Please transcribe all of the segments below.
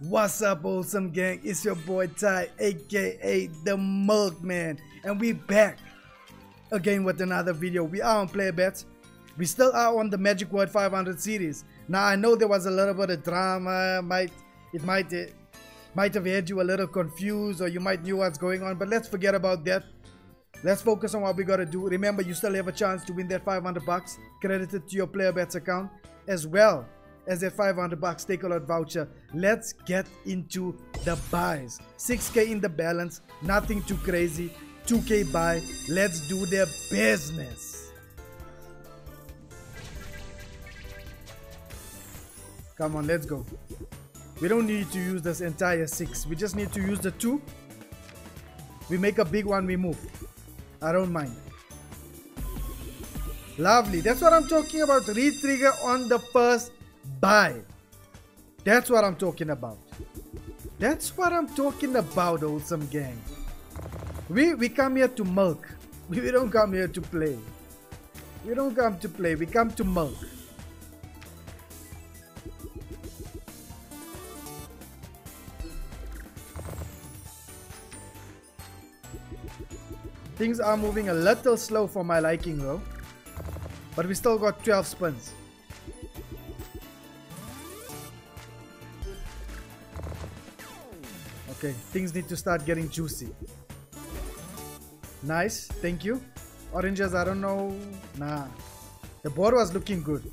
What's up, awesome gang? It's your boy Ty, aka the Mugman, and we back again with another video. We are on Player Bets. We still are on the Magic Word 500 series. Now I know there was a little bit of drama. Might have had you a little confused, or you might knew what's going on. But let's forget about that. Let's focus on what we gotta do. Remember, you still have a chance to win that 500 bucks credited to your Player Bets account, as well as a 500 bucks Takealot voucher. Let's get into the buys. 6k in the balance, nothing too crazy. 2k buy. Let's do their business. Come on, let's go. We don't need to use this entire 6. We just need to use the 2. We make a big one, we move. I don't mind. Lovely. That's what I'm talking about. Re-trigger on the first buy. That's what I'm talking about. That's what I'm talking about, awesome gang. We come here to milk. We don't come here to play. We don't come to play. We come to milk. Things are moving a little slow for my liking though. But we still got 12 spins. Okay, things need to start getting juicy. Nice, thank you. Oranges, I don't know. Nah. The board was looking good.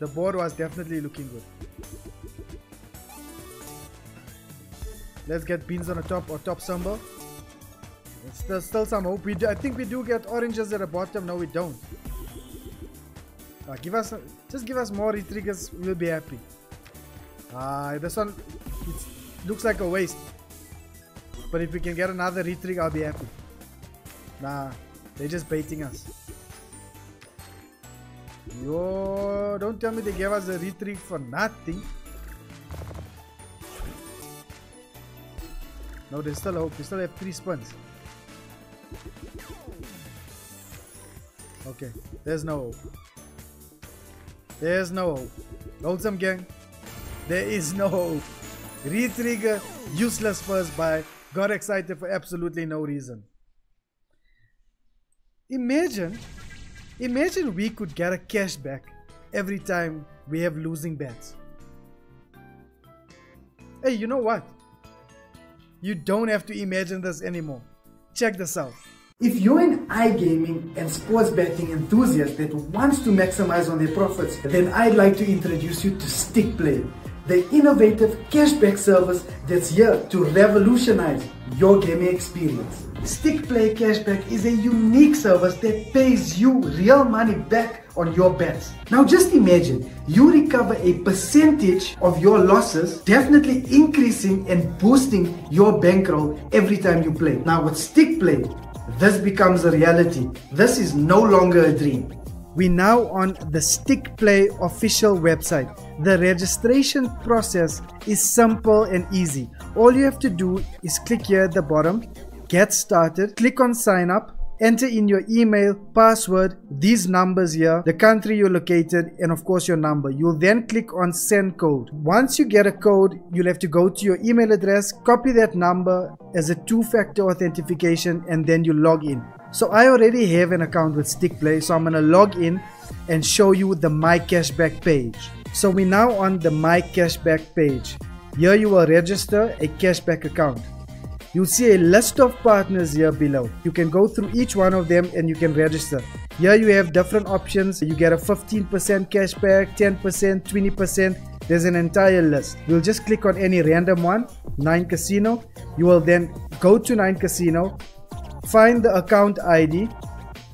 The board was definitely looking good. Let's get beans on the top or top symbol. There's still some hope. I think we do get oranges at the bottom. No, we don't. Just give us more re-triggers. We'll be happy. This one looks like a waste. But if we can get another re-trigger, I'll be happy. Nah, they're just baiting us. Yo, don't tell me they gave us a re-trigger for nothing. No, there's still hope. We still have 3 spins. Okay, there's no hope. There's no hope. Wholesome gang, there is no hope. Re-trigger, useless first buy. Got excited for absolutely no reason. Imagine we could get a cash back every time we have losing bets. Hey, you know what? You don't have to imagine this anymore. Check this out. If you're an iGaming and sports betting enthusiast that wants to maximize on their profits, then I'd like to introduce you to StickPlay, the innovative cashback service that's here to revolutionize your gaming experience. StickPlay Cashback is a unique service that pays you real money back on your bets. Now just imagine, you recover a percentage of your losses, definitely increasing and boosting your bankroll every time you play. Now with StickPlay, this becomes a reality. This is no longer a dream. We're now on the StickPlay official website. The registration process is simple and easy. All you have to do is click here at the bottom, get started, click on sign up, enter in your email, password, these numbers here, the country you're located, and of course your number. You'll then click on send code. Once you get a code, you'll have to go to your email address, copy that number as a two-factor authentication, and then you log in. So I already have an account with StickPlay, so I'm gonna log in and show you the My Cashback page. So we're now on the My Cashback page. Here you will register a cashback account. You'll see a list of partners here below. You can go through each one of them and you can register. Here you have different options. You get a 15% cashback, 10%, 20%. There's an entire list. You'll just click on any random one, Nine Casino. You will then go to Nine Casino, find the account ID,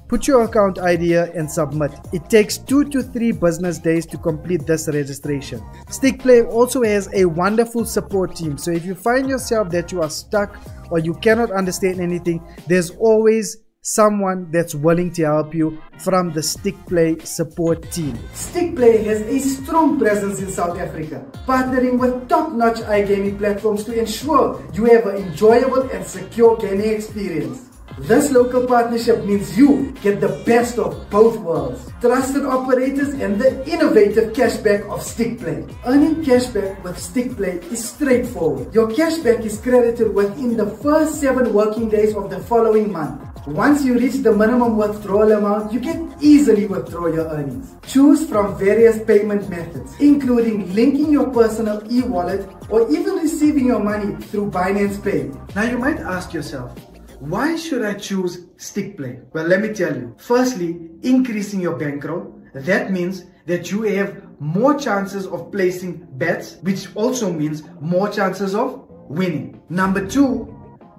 put your account ID here and submit. It takes 2 to 3 business days to complete this registration. StickPlay also has a wonderful support team. So if you find yourself that you are stuck or you cannot understand anything, there's always someone that's willing to help you from the StickPlay support team. StickPlay has a strong presence in South Africa, partnering with top-notch iGaming platforms to ensure you have an enjoyable and secure gaming experience. This local partnership means you get the best of both worlds. Trusted operators and the innovative cashback of StickPlay. Earning cashback with StickPlay is straightforward. Your cashback is credited within the first 7 working days of the following month. Once you reach the minimum withdrawal amount, you can easily withdraw your earnings. Choose from various payment methods, including linking your personal e-wallet or even receiving your money through Binance Pay. Now you might ask yourself, why should I choose StickPlay? Well, let me tell you. Firstly, increasing your bankroll. That means that you have more chances of placing bets, which also means more chances of winning. Number 2,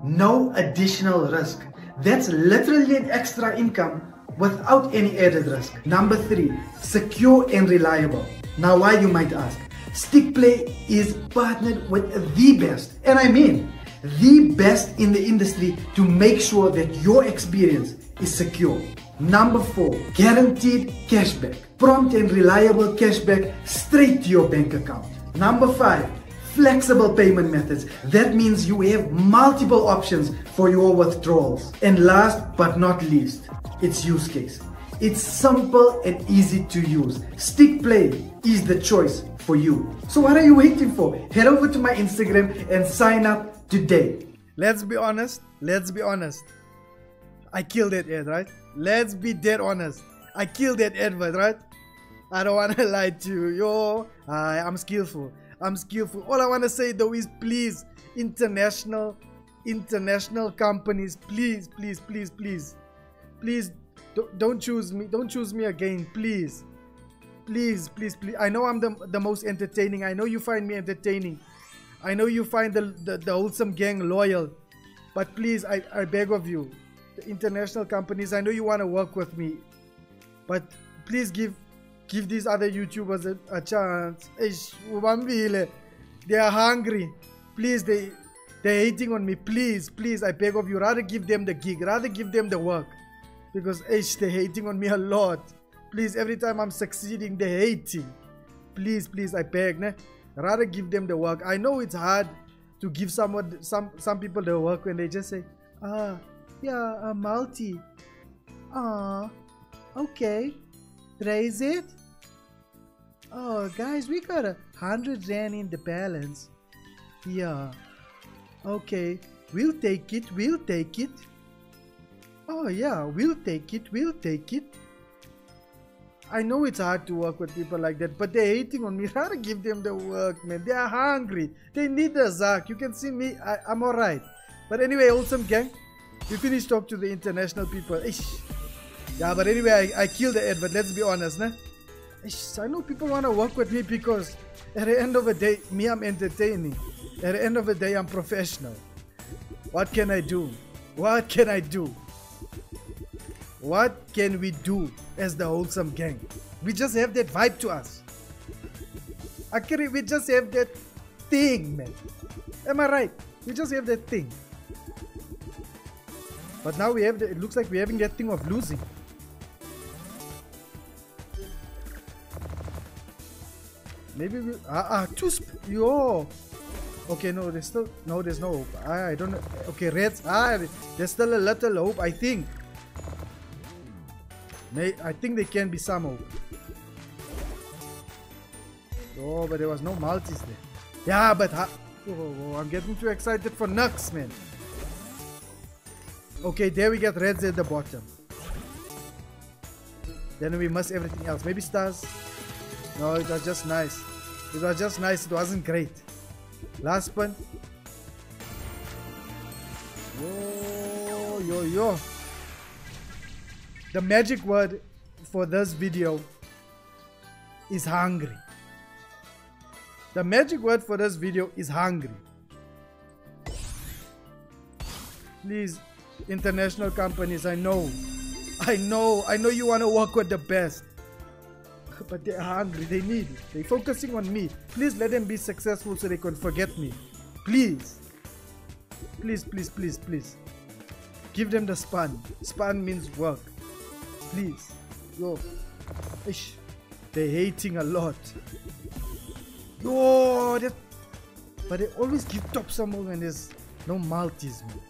no additional risk. That's literally an extra income without any added risk. Number 3, secure and reliable. Now why, you might ask. StickPlay is partnered with the best, and I mean the best in the industry, to make sure that your experience is secure. Number 4, guaranteed cashback. Prompt and reliable cashback straight to your bank account. Number 5, flexible payment methods. That means you have multiple options for your withdrawals. And last but not least, its use case. It's simple and easy to use. StickPlay is the choice for you. So what are you waiting for? Head over to my Instagram and sign up today. Let's be honest, I killed that ad, right? Let's be dead honest, I killed that advert, right? I don't want to lie to you. Yo, I'm skillful. All I want to say though is, please, international companies, please don't choose me again. Please. I know I'm the most entertaining. I know you find me entertaining. I know you find the wholesome gang loyal, but please, I beg of you, the international companies, I know you want to work with me, but please give these other YouTubers a chance. They are hungry. Please, they're hating on me. Please, I beg of you, rather give them the gig, rather give them the work, because they're hating on me a lot. Please, every time I'm succeeding, they're hating. Please, I beg, ne? Rather give them the work. I know it's hard to give some people the work when they just say, multi. Okay. Raise it. Oh, guys, we got 100 rand in the balance. Yeah. Okay. We'll take it. Oh, yeah. We'll take it. I know it's hard to work with people like that, but they're hating on me. Rather give them the work, man. They are hungry. They need the Zak. You can see me. I'm alright. But anyway, awesome gang, we finished talk to the international people. Ish. Yeah, but anyway, I killed the advert. Let's be honest, nah? Ish. I know people want to work with me because at the end of the day, me, I'm entertaining. At the end of the day, I'm professional. What can I do? What can we do as the wholesome gang? We just have that vibe to us. We just have that thing, man. Am I right? We just have that thing. But now it looks like we're having that thing of losing. Maybe we... yo! Okay, no, there's no hope. I don't know. Okay, Reds. There's still a little hope, I think. I think they can be some hope. Oh, but there was no multis there. Yeah, but I'm getting too excited for Nux, man. Okay, there we get Reds at the bottom. Then we miss everything else. Maybe stars. No, it was just nice. It wasn't great. Last one. Yo. The magic word for this video is hungry. The magic word for this video is hungry. Please, international companies, I know you want to work with the best, but they are hungry. They need it. They're focusing on me. Please let them be successful so they can forget me. Please. Give them the span. Span means work. Please. Yo. Ish. They're hating a lot. Yo. But they always give top someone when there's no multis, man.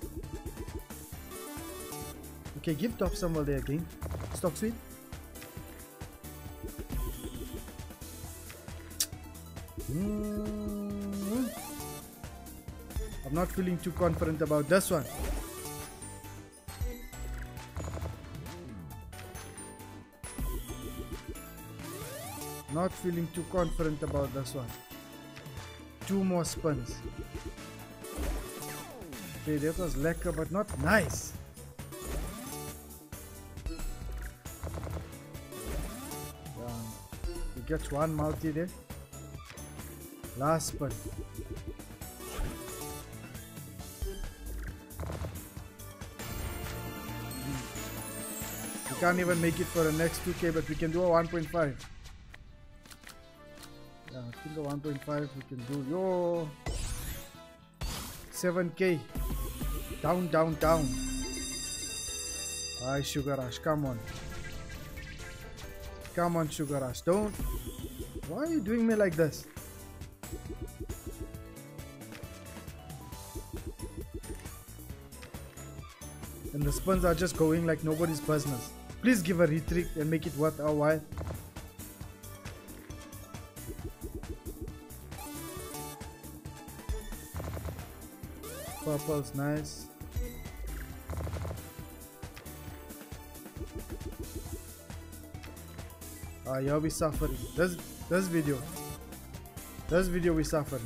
Okay, give top some while they're clean. Stock sweep. I'm not feeling too confident about this one. Not feeling too confident about this one. Two more spins. Okay, that was lekker, but not nice. We get one multi there. Last spin. We can't even make it for the next 2k, but we can do a 1.5. Yeah, I think a 1.5 we can do. Yo, 7k. Down, down, down. Aye, Sugar Rush, come on. Come on, Sugar Rush, don't. Why are you doing me like this? And the spins are just going like nobody's business. Please give a retreat and make it worth our while. Purple's nice. Ah, yeah, we suffering. This video we suffering.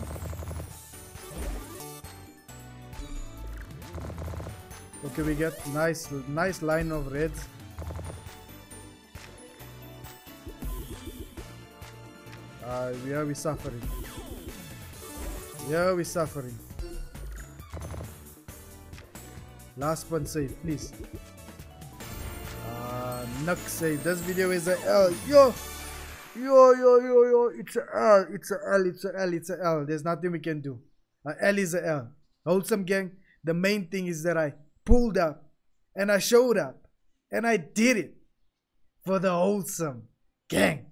Okay, we get nice line of reds. Yeah, we suffering. Yeah, we suffering. Last one save, please. Nuck save. This video is a L. Yo. It's a L. It's a L. It's a L. It's a L. There's nothing we can do. A L is a L. Wholesome gang. The main thing is that I pulled up, and I showed up, and I did it for the wholesome gang.